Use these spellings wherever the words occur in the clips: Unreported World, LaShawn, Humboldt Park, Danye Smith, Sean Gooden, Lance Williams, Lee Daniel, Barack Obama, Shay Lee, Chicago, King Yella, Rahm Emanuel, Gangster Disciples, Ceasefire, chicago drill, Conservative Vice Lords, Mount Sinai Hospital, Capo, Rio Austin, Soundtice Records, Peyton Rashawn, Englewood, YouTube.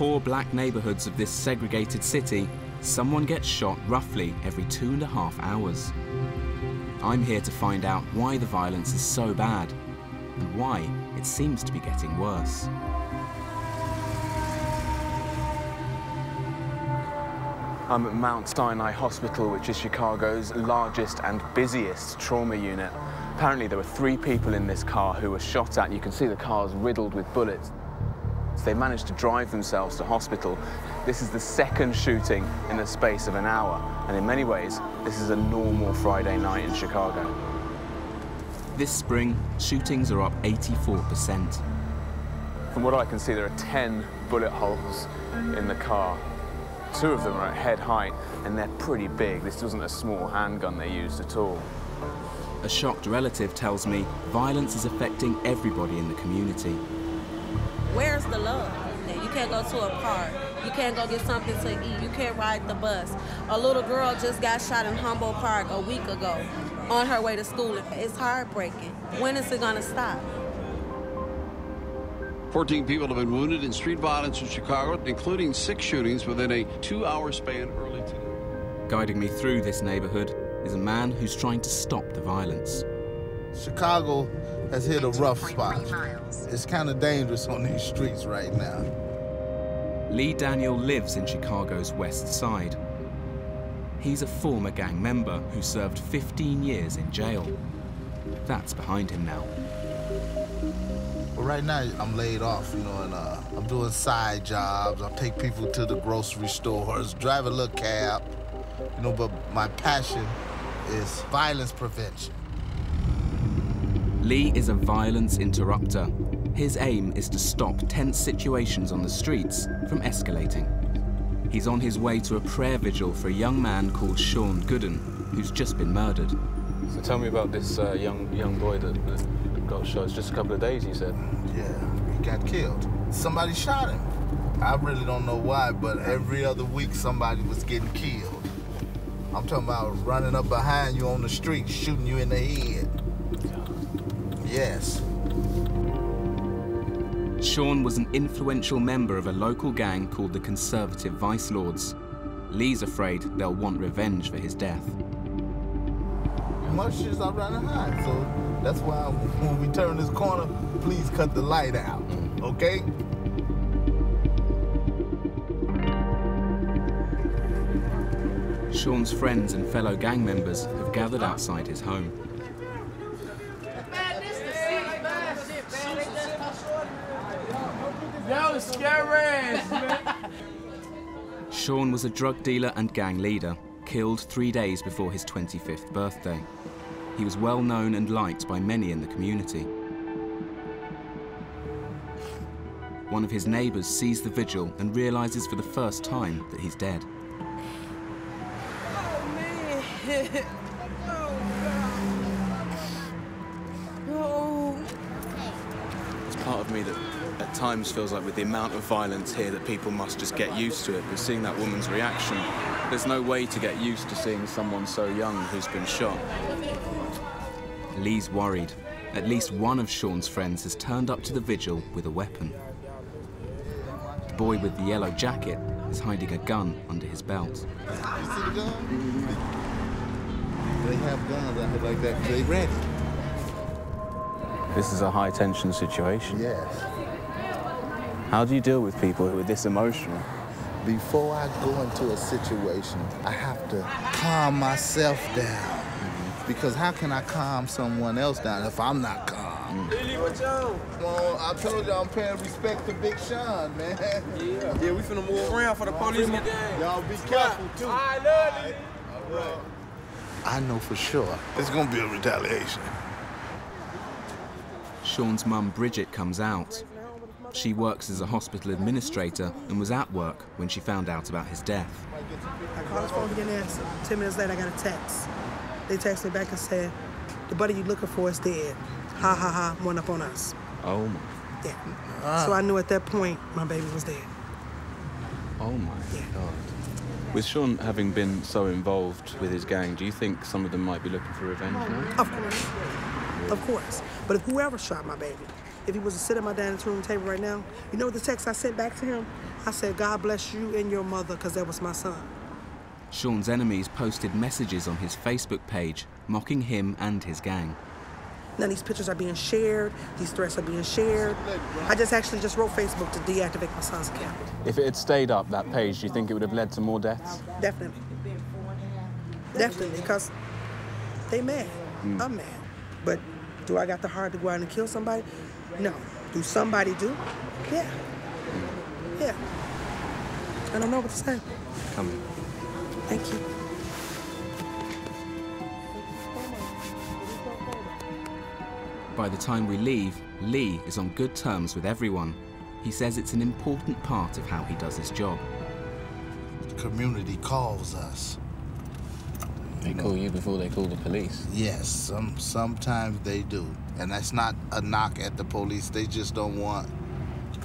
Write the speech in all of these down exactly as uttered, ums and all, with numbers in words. poor black neighborhoods of this segregated city, someone gets shot roughly every two and a half hours. I'm here to find out why the violence is so bad and why it seems to be getting worse. I'm at Mount Sinai Hospital, which is Chicago's largest and busiest trauma unit. Apparently there were three people in this car who were shot at. You can see the car's riddled with bullets. So they managed to drive themselves to hospital. This is the second shooting in the space of an hour. And in many ways, this is a normal Friday night in Chicago. This spring, shootings are up eighty-four percent. From what I can see, there are ten bullet holes in the car. Two of them are at head height, and they're pretty big. This wasn't a small handgun they used at all. A shocked relative tells me violence is affecting everybody in the community. Where's the love? You can't go to a park. You can't go get something to eat. You can't ride the bus. A little girl just got shot in Humboldt Park a week ago on her way to school. It's heartbreaking. When is it going to stop? fourteen people have been wounded in street violence in Chicago, including six shootings within a two-hour span early today. Guiding me through this neighborhood is a man who's trying to stop the violence. Chicago has hit a rough spot. It's kind of dangerous on these streets right now. Lee Daniel lives in Chicago's West Side. He's a former gang member who served fifteen years in jail. That's behind him now. But right now, I'm laid off, you know, and uh, I'm doing side jobs. I take people to the grocery stores, drive a little cab, you know, but my passion is violence prevention. Lee is a violence interrupter. His aim is to stop tense situations on the streets from escalating. He's on his way to a prayer vigil for a young man called Sean Gooden, who's just been murdered. So tell me about this uh, young, young boy that... that... got shot. It's just a couple of days, he said. Yeah, he got killed. Somebody shot him. I really don't know why, but every other week somebody was getting killed. I'm talking about running up behind you on the street, shooting you in the head. Yes. Sean was an influential member of a local gang called the Conservative Vice Lords. Lee's afraid they'll want revenge for his death. Mushes are running high, so that's why when we turn this corner, please cut the light out, okay? Sean's friends and fellow gang members have gathered outside his home. That was scary! Sean was a drug dealer and gang leader, killed three days before his twenty-fifth birthday. He was well known and liked by many in the community. One of his neighbors sees the vigil and realizes for the first time that he's dead. Oh, man. Oh, God. Oh. It's part of me that at times feels like with the amount of violence here that people must just get used to it. But seeing that woman's reaction, there's no way to get used to seeing someone so young who's been shot. Lee's worried. At least one of Sean's friends has turned up to the vigil with a weapon. The boy with the yellow jacket is hiding a gun under his belt. You see the gun? They have guns out here like that. They ready. This is a high-tension situation. Yes. How do you deal with people who are this emotional? Before I go into a situation, I have to calm myself down. Because how can I calm someone else down if I'm not calm? Well, I told you I'm paying respect to Big Sean, man. Yeah, yeah we finna move around for the police. Y'all be careful, too. I love you. All right. I know for sure it's gonna be a retaliation. Sean's mum, Bridget, comes out. She works as a hospital administrator and was at work when she found out about his death. I called his phone to get an answer. Ten minutes later, I got a text. They texted me back and said, the buddy you're looking for is dead. Ha, ha, ha, one up on us. Oh, my. Yeah. Ah. So I knew at that point my baby was dead. Oh, my yeah. God. With Sean having been so involved with his gang, do you think some of them might be looking for revenge now? Of course. Of course. But if whoever shot my baby if he was to sit at my dining room table right now, you know the text I sent back to him? I said, God bless you and your mother, because that was my son. Sean's enemies posted messages on his Facebook page mocking him and his gang. Now these pictures are being shared, these threats are being shared. I just actually just wrote Facebook to deactivate my son's account. If it had stayed up, that page, do you think it would have led to more deaths? Definitely. Definitely, because they mad. Mm. I'm mad. But do I got the heart to go out and kill somebody? No. Do somebody do? Yeah. Mm. Yeah. I don't know what to say. Come in. Thank you. By the time we leave, Lee is on good terms with everyone. He says it's an important part of how he does his job. The community calls us. They call you before they call the police? Yes, some, sometimes they do. And that's not a knock at the police. They just don't want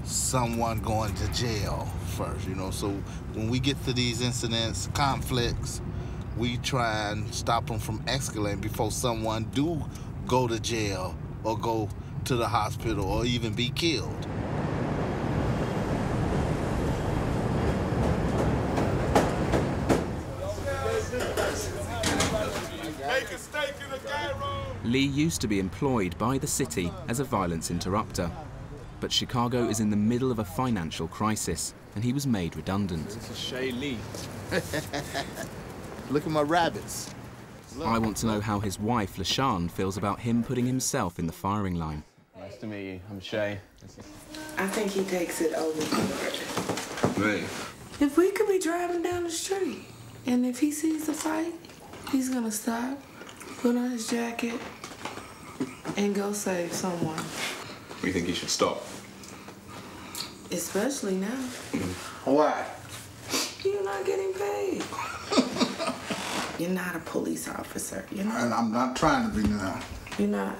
someone going to jail first, you know? So when we get to these incidents, conflicts, we try and stop them from escalating before someone do go to jail or go to the hospital or even be killed. Lee used to be employed by the city as a violence interrupter, but Chicago is in the middle of a financial crisis and he was made redundant. This is Shay Lee. Look at my rabbits. Look. I want to know how his wife, LaShawn, feels about him putting himself in the firing line. Nice to meet you. I'm Shay. I think he takes it overboard. Right. If we could be driving down the street and if he sees a fight, he's gonna stop, put on his jacket, and go save someone. We think he should stop. Especially now. Mm-hmm. Why? You're not getting paid. You're not a police officer. You're not. And I'm not trying to be now. You're not.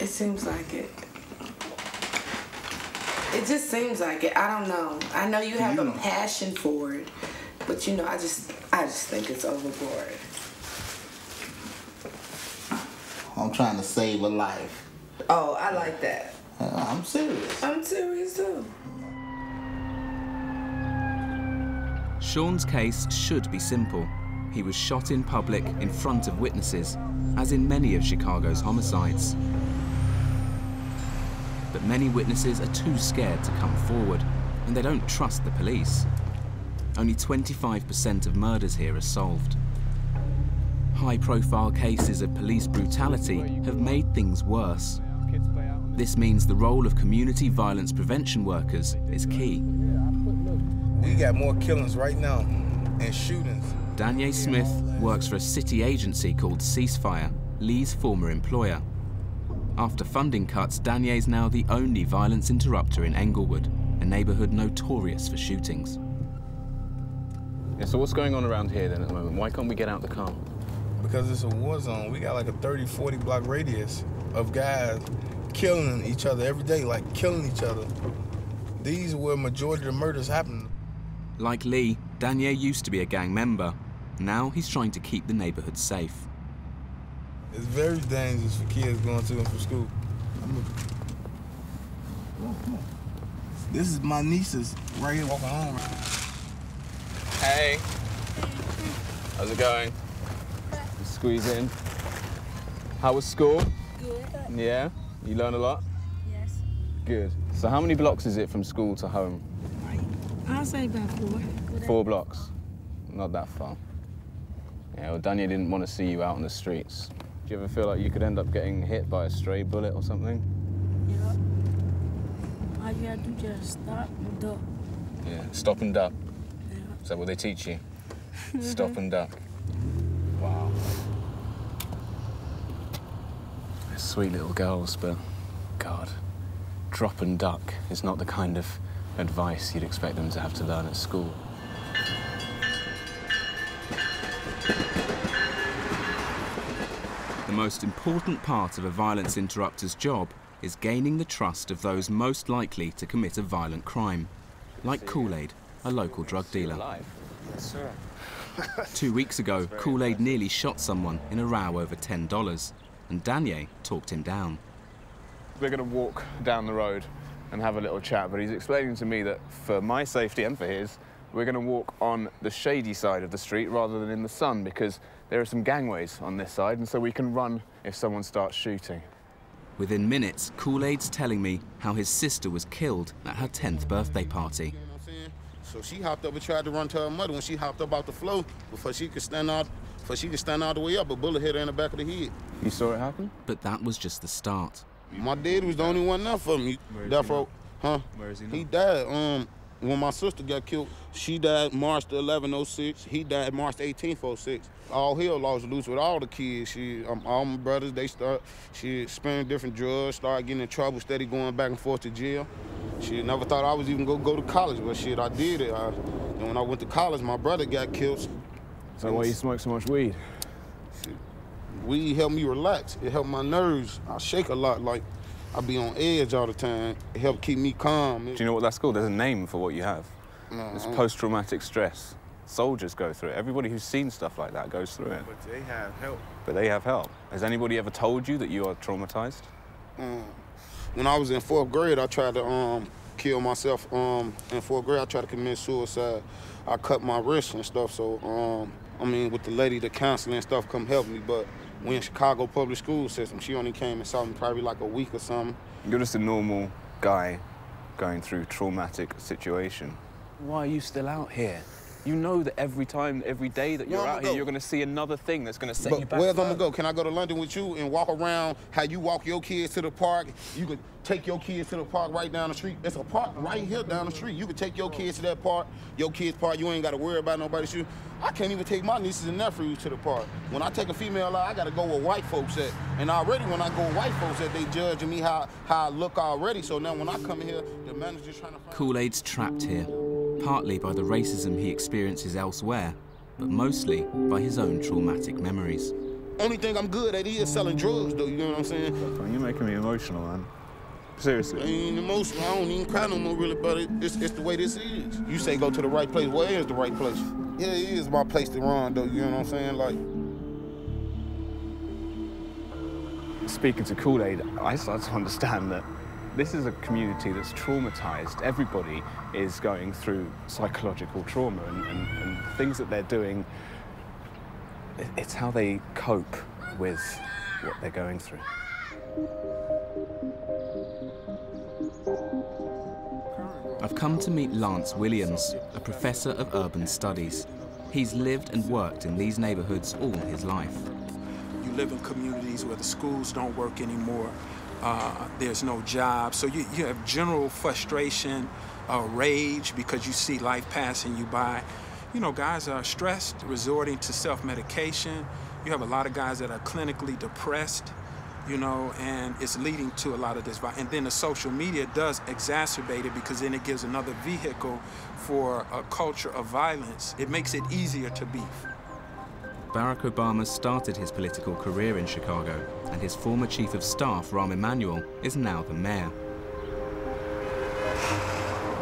It seems like it. It just seems like it. I don't know. I know you have you know. a passion for it, but you know, I just, I just think it's overboard. I'm trying to save a life. Oh, I like that. Uh, I'm serious. I'm serious too. Sean's case should be simple. He was shot in public in front of witnesses, as in many of Chicago's homicides. But many witnesses are too scared to come forward, and they don't trust the police. Only twenty-five percent of murders here are solved. High-profile cases of police brutality have made things worse. This means the role of community violence prevention workers is key. We got more killings right now and shootings. Danye Smith works for a city agency called Ceasefire, Lee's former employer. After funding cuts, Danye's now the only violence interrupter in Englewood, a neighborhood notorious for shootings. Yeah, so what's going on around here then at the moment? Why can't we get out the car? Because it's a war zone. We got like a thirty, forty block radius of guys killing each other every day, like killing each other. These were majority of the murders happening. Like Lee, Danye used to be a gang member. Now he's trying to keep the neighborhood safe. It's very dangerous for kids going to and from school. This is my nieces right here walking home. Hey, how's it going? Squeeze in. How was school? Good. Yeah? You learn a lot? Yes. Good. So how many blocks is it from school to home? I'll say about four. Four blocks? Not that far. Yeah, well, Daniel didn't want to see you out on the streets. Do you ever feel like you could end up getting hit by a stray bullet or something? Yeah. All you gotta do just stop and duck. Yeah, stop and duck. Yeah. Is that what they teach you? Stop and duck. Wow. Sweet little girls, but God, drop and duck is not the kind of advice you'd expect them to have to learn at school. The most important part of a violence interrupter's job is gaining the trust of those most likely to commit a violent crime, like Kool-Aid, a local drug dealer. Yes, sir. Two weeks ago, Kool-Aid nearly shot someone in a row over ten dollars, and Danye talked him down. we're going to walk down the road and have a little chat, but he's explaining to me that for my safety and for his, we're going to walk on the shady side of the street rather than in the sun, because there are some gangways on this side, and so we can run if someone starts shooting. Within minutes, Kool-Aid's telling me how his sister was killed at her tenth birthday party. So she hopped up and tried to run to her mother. When she hopped up out the floor, before she could stand out, before she could stand all the way up, a bullet hit her in the back of the head. You saw it happen? But that was just the start. My dad was the only one left for me. Therefore, huh? Where is he now? He died. Um, when my sister got killed, she died March the eleventh oh six. He died March the eighteenth oh six. All hell lost loose with all the kids. She, um, all my brothers, they start. She experienced different drugs, started getting in trouble, steady going back and forth to jail. She never thought I was even gonna go to college, but shit, I did it. I, and when I went to college, my brother got killed. So why you smoke so much weed? Shit. Weed helped me relax. It helped my nerves. I shake a lot, like I be on edge all the time. It helped keep me calm. Do you know what that's called? There's a name for what you have. No, it's post-traumatic stress. Soldiers go through it. Everybody who's seen stuff like that goes through it. But they have help. But they have help. Has anybody ever told you that you are traumatized? Mm. When I was in fourth grade, I tried to um, kill myself. Um, in fourth grade, I tried to commit suicide. I cut my wrist and stuff, so um, I mean, with the lady, the counselor and stuff come help me, but we in Chicago public school system. She only came and saw me probably like a week or something. You're just a normal guy going through traumatic situation. Why are you still out here? You know that every time, every day that you're out here, you're going to see another thing that's going to set you back. Where's I'm going to go? Can I go to London with you and walk around how you walk your kids to the park? You could take your kids to the park right down the street. It's a park right here down the street. You could take your kids to that park, your kids' park. You ain't got to worry about nobody shooting. I can't even take my nieces and nephews to the park. When I take a female out, I got to go with white folks at. And already when I go with white folks at, they judging me how, how I look already. So now when I come in here, the manager's trying to find... Kool-Aid's trapped here, partly by the racism he experiences elsewhere, but mostly by his own traumatic memories. Only thing I'm good at is selling drugs, though, you know what I'm saying? You're making me emotional, man. Seriously. I ain't emotional. I don't even cry no more, really, but it, it's, it's the way this is. You say go to the right place. Where is the right place? Yeah, it is my place to run, though, you know what I'm saying? Like... Speaking to Kool-Aid, I started to understand that this is a community that's traumatized. Everybody is going through psychological trauma and, and, and things that they're doing, it's how they cope with what they're going through. I've come to meet Lance Williams, a professor of urban studies. He's lived and worked in these neighborhoods all his life. You live in communities where the schools don't work anymore. Uh, there's no job, so you, you have general frustration, uh, rage, because you see life passing you by. You know, guys are stressed, resorting to self-medication. You have a lot of guys that are clinically depressed, you know, and it's leading to a lot of this. And then the social media does exacerbate it, because then it gives another vehicle for a culture of violence. It makes it easier to beef. Barack Obama started his political career in Chicago, and his former chief of staff, Rahm Emanuel, is now the mayor.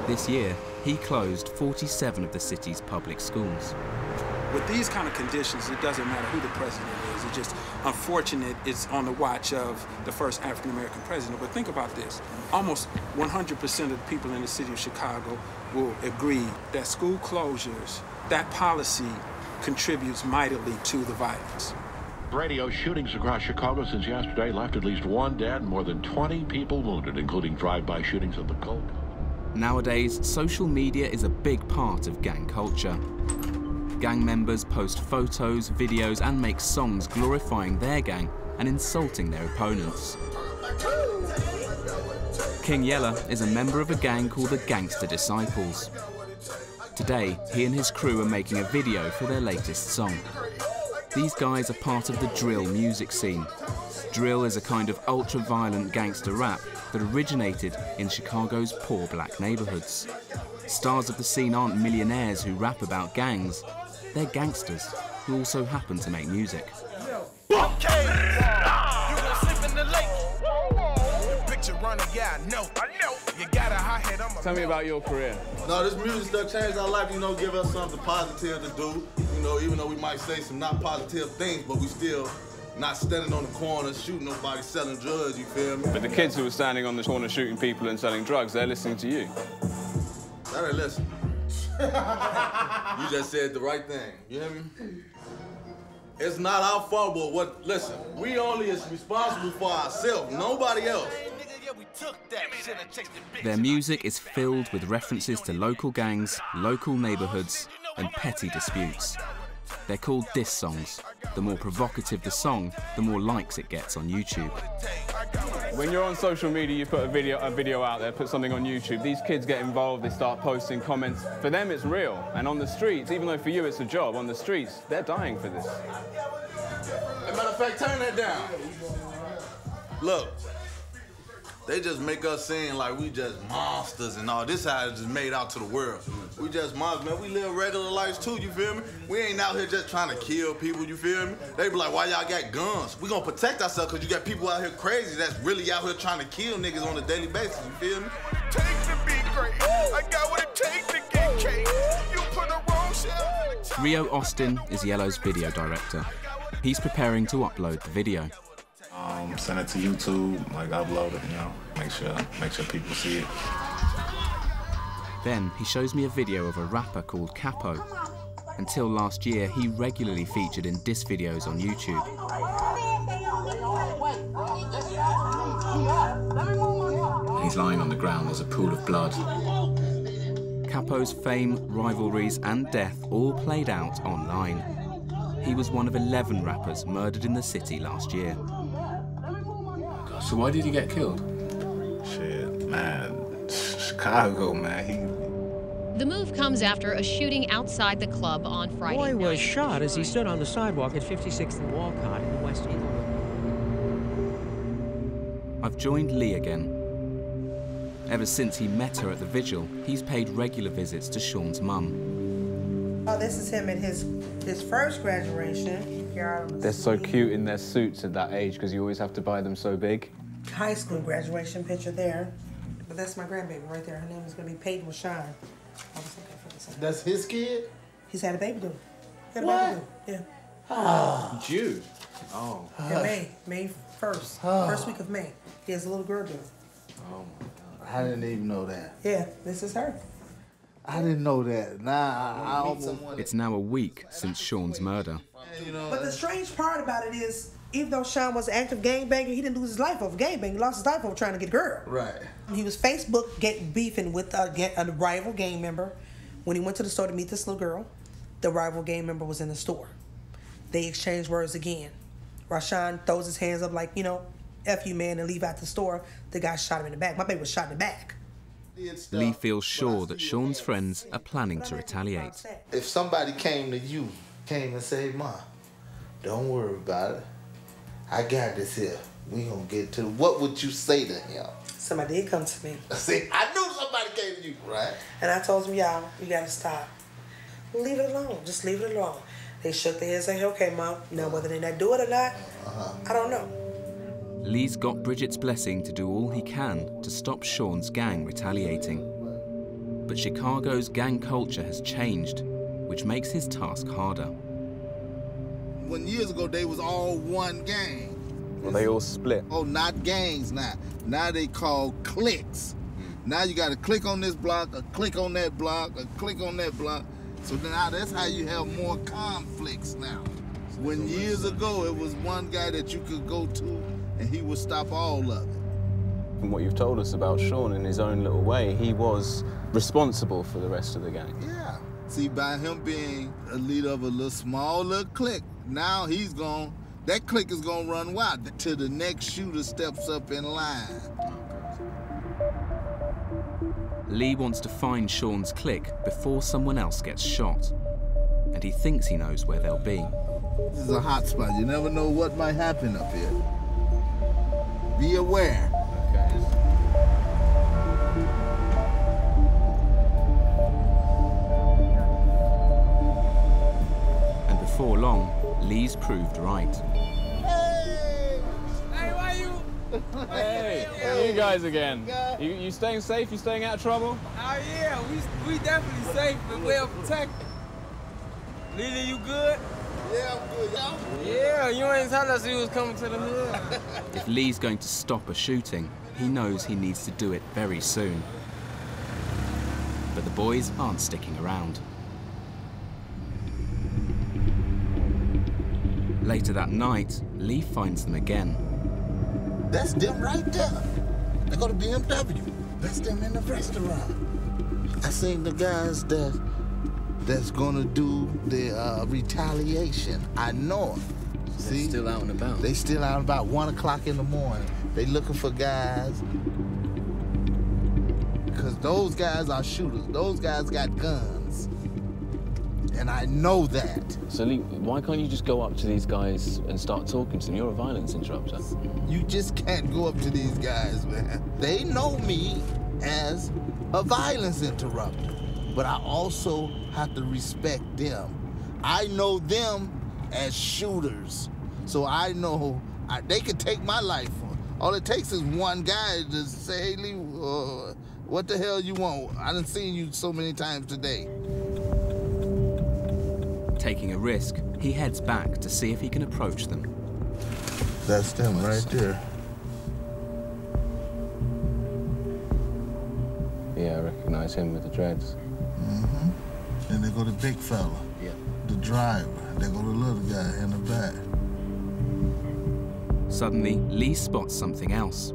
This year, he closed forty-seven of the city's public schools. With these kind of conditions, it doesn't matter who the president is. It's just unfortunate it's on the watch of the first African-American president. But think about this. Almost one hundred percent of the people in the city of Chicago will agree that school closures, that policy, contributes mightily to the violence. Radio shootings across Chicago since yesterday left at least one dead and more than twenty people wounded, including drive-by shootings of the Gold Coast. Nowadays, social media is a big part of gang culture. Gang members post photos, videos, and make songs glorifying their gang and insulting their opponents. King Yella is a member of a gang called the Gangster Disciples. Today, he and his crew are making a video for their latest song. These guys are part of the drill music scene. Drill is a kind of ultra-violent gangster rap that originated in Chicago's poor black neighborhoods. Stars of the scene aren't millionaires who rap about gangs. They're gangsters who also happen to make music. Tell me about your career. No, this music stuff changed our life, you know, give us something positive to do. You know, even though we might say some not positive things, but we still, Not standing on the corner, shooting nobody, selling drugs, you feel me? But the kids who were standing on the corner shooting people and selling drugs, they're listening to you. They didn't listen. You just said the right thing, you hear me? It's not our fault, but what, listen, we only is responsible for ourselves, nobody else. Their music is filled with references to local gangs, local neighborhoods, and petty disputes. They're called diss songs. The more provocative the song, the more likes it gets on YouTube. When you're on social media, you put a video, a video out there, put something on YouTube, these kids get involved, they start posting comments. For them, it's real. And on the streets, even though for you it's a job, on the streets, they're dying for this. As a matter of fact, turn that down. Look. They just make us seem like we just monsters and all. This how it's just made out to the world. We just monsters, man. We live regular lives too, you feel me? We ain't out here just trying to kill people, you feel me? They be like, why y'all got guns? We gonna protect ourselves because you got people out here crazy that's really out here trying to kill niggas on a daily basis, you feel me? Rio Austin is Yellow's video director. He's preparing to upload the video. Um, send it to YouTube, like upload it, you know, make sure, make sure people see it. Then he shows me a video of a rapper called Capo. Until last year, he regularly featured in diss videos on YouTube. He's lying on the ground, there's a pool of blood. Capo's fame, rivalries and death all played out online. He was one of eleven rappers murdered in the city last year. So why did he get killed? Shit, man, Chicago, man. He... The move comes after a shooting outside the club on Friday night. Boy was shot as he stood on the sidewalk at fifty-sixth and Walcott in the West End. I've joined Lee again. Ever since he met her at the vigil, he's paid regular visits to Sean's mum. Oh, this is him at his, his first graduation. They're so cute in their suits at that age because you always have to buy them so big. High school graduation picture there. But that's my grandbaby right there. Her name is going to be Peyton Rashawn. I was looking for this. That's his kid? He's had a baby doing. Had a what? Baby doing. Yeah. Oh. June. Oh. Yeah, May. May first. Oh. First week of May. He has a little girl doing. Oh, my God. I didn't even know that. Yeah, this is her. I didn't know that. Nah, I almost... It's now a week since Sean's murder. You know, but the strange part about it is, even though Sean was an active gangbanger, he didn't lose his life over gangbang. He lost his life over trying to get a girl. Right. He was Facebook get beefing with a, a rival gang member. When he went to the store to meet this little girl, the rival gang member was in the store. They exchanged words again. Rashawn throws his hands up like, you know, F you, man, and leave out the store. The guy shot him in the back. My baby was shot in the back. Lee feels sure that Sean's friends are planning to retaliate. If somebody came to you, came and said, Mom, don't worry about it. I got this here. We gonna get to it. What would you say to him? Somebody did come to me. See, I knew somebody came to you, right? And I told them, y'all, you gotta stop. Leave it alone. Just leave it alone. They shook their heads and said, okay, Mom. Now, whether they not do it or not, uh-huh. I don't know. Lee's got Bridget's blessing to do all he can to stop Sean's gang retaliating. But Chicago's gang culture has changed, which makes his task harder. When years ago, they was all one gang. Well, they all split. Oh, not gangs now. Now they call cliques. Now you got to click on this block, a click on that block, a click on that block. So now that's how you have more conflicts now. When years ago, it was one guy that you could go to and he would stop all of it. From what you've told us about Sean in his own little way, he was responsible for the rest of the gang. Yeah. See, by him being a leader of a little small little clique, now he's gone, that clique is gonna run wild till the next shooter steps up in line. Lee wants to find Sean's clique before someone else gets shot. And he thinks he knows where they'll be. This is a hot spot. You never know what might happen up here. Be aware. Okay. And before long, Lee's proved right. Hey! Hey, why you? Hey, hey, you guys again. You, you staying safe? You staying out of trouble? Oh, yeah. We, we definitely safe and well protected. Lily, you good? Yeah, I'm good, y'all. Yeah, you ain't tell us he was coming to the hood. If Lee's going to stop a shooting, he knows he needs to do it very soon. But the boys aren't sticking around. Later that night, Lee finds them again. That's them right there. They go to B M W. That's them in the restaurant. I seen the guys that that's gonna do the uh, retaliation. I know them. So see, they're still out and about. They still out about one o'clock in the morning. They looking for guys because those guys are shooters. Those guys got guns. And I know that. So, Lee, why can't you just go up to these guys and start talking to them? You're a violence interrupter. You just can't go up to these guys, man. They know me as a violence interrupter, but I also have to respect them. I know them as shooters, so I know I, they could take my life. All it takes is one guy to say, hey, Lee, uh, what the hell you want? I done seen you so many times today. Taking a risk, he heads back to see if he can approach them. That's them right there. Yeah, I recognize him with the dreads. Mm-hmm. Then they go to big fella. Yeah. The driver. They go to little guy in the back. Suddenly, Lee spots something else.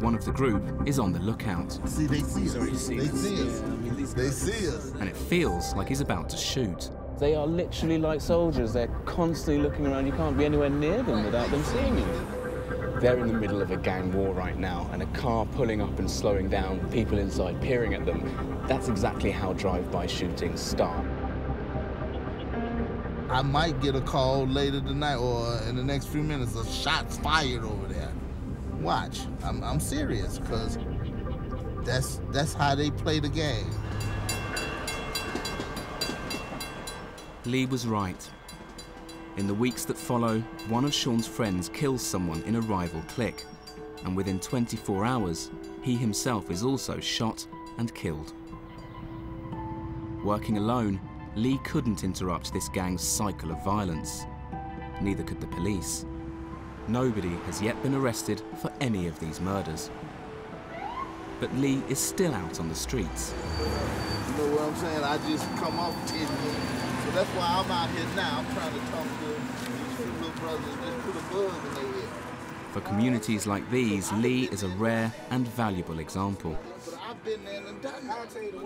One of the group is on the lookout. See, they see us. Sorry, see they us. see us. Yeah, I mean, these guys. They see us. And it feels like he's about to shoot. They are literally like soldiers. They're constantly looking around. You can't be anywhere near them without them seeing you. They're in the middle of a gang war right now, and a car pulling up and slowing down, people inside peering at them. That's exactly how drive-by shootings start. I might get a call later tonight or in the next few minutes, a shot's fired over there. Watch, I'm, I'm serious, because that's, that's how they play the game. Lee was right. In the weeks that follow, one of Sean's friends kills someone in a rival clique, and within twenty-four hours, he himself is also shot and killed. Working alone, Lee couldn't interrupt this gang's cycle of violence. Neither could the police. Nobody has yet been arrested for any of these murders. But Lee is still out on the streets. You know what I'm saying? I just come off ten years. So that's why I'm out here now. I'm trying to talk to these little brothers. Let's put a bug in their head. For communities like these, Lee is a rare and valuable example.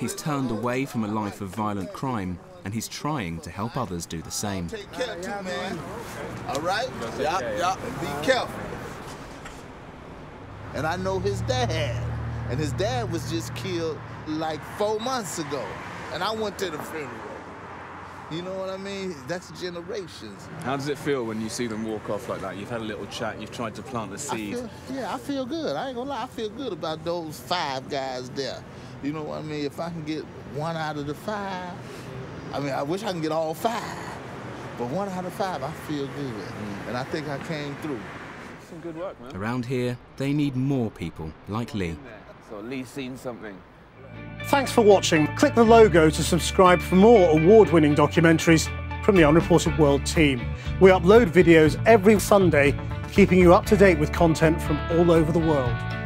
He's turned away from a life of violent crime, and he's trying to help others do the same. Take care too, man. All right? Yup, yup. Be careful. And I know his dad. And his dad was just killed like four months ago. And I went to the funeral. You know what I mean? That's generations. How does it feel when you see them walk off like that? You've had a little chat, you've tried to plant the seed. I feel, yeah, I feel good. I ain't gonna lie, I feel good about those five guys there. You know what I mean? If I can get one out of the five, I mean, I wish I can get all five. But one out of five, I feel good. Mm. And I think I came through. Some good work, man. Around here, they need more people like Lee. So Lee's seen something. Thanks for watching. Click the logo to subscribe for more award-winning documentaries from the Unreported World team. We upload videos every Sunday, keeping you up to date with content from all over the world.